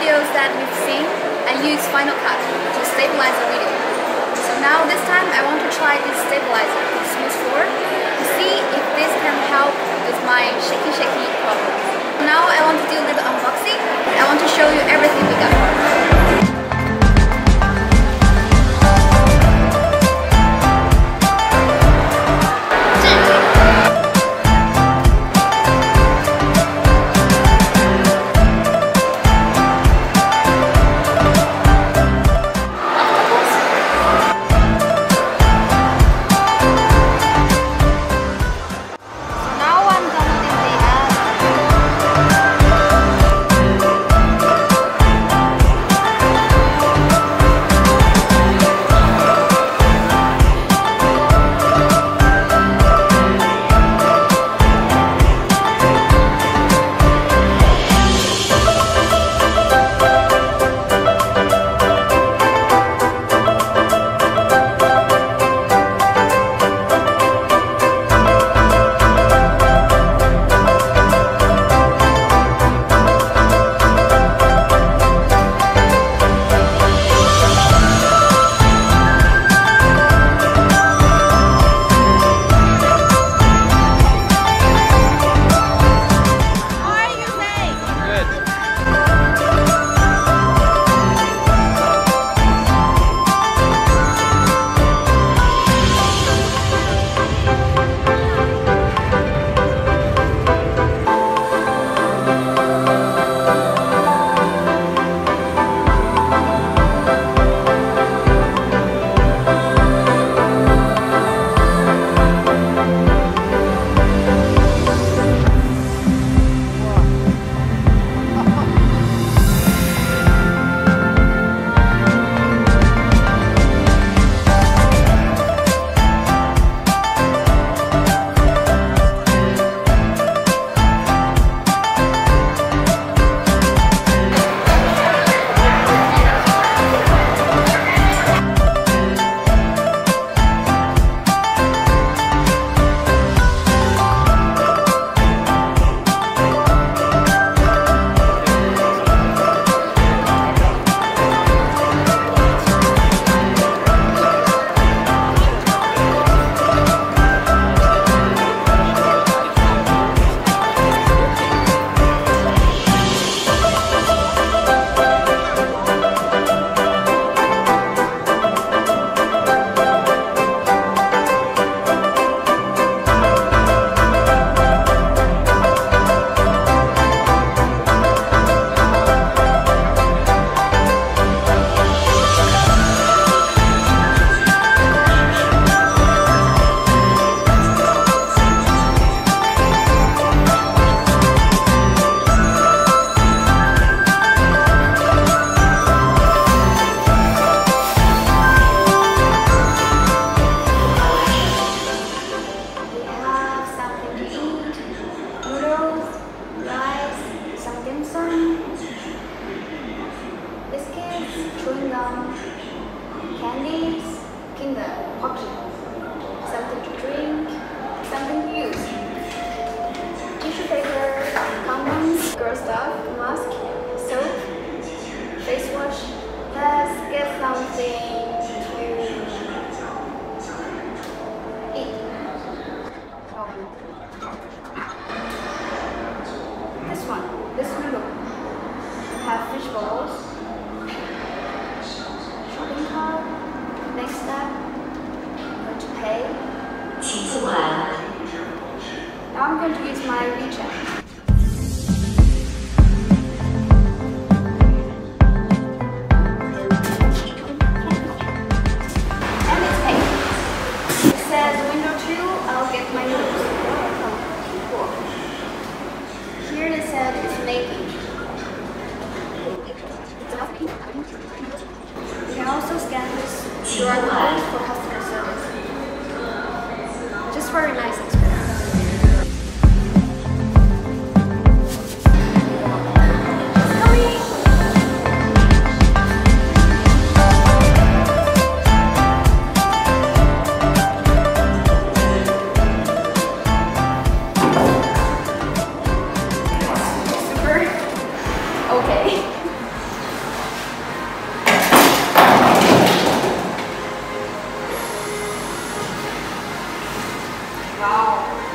videos that we've seen, I use Final Cut to stabilize the video. So now this time I want to try this stabilizer, Smooth 4, to see if this can help with my shaky problem. Now I want to do a little unboxing. I want to show you everything we got. Candies, Kinder, Hockey, something to drink, something to use, tissue paper, condoms, girl stuff, mask, soap, face wash. Let's get something to eat. Oh. This window, have fish balls. Next step, I'm going to pay. Now I'm going to use my WeChat. QR code for customer service. Just very nice experience. Super. Okay. legal.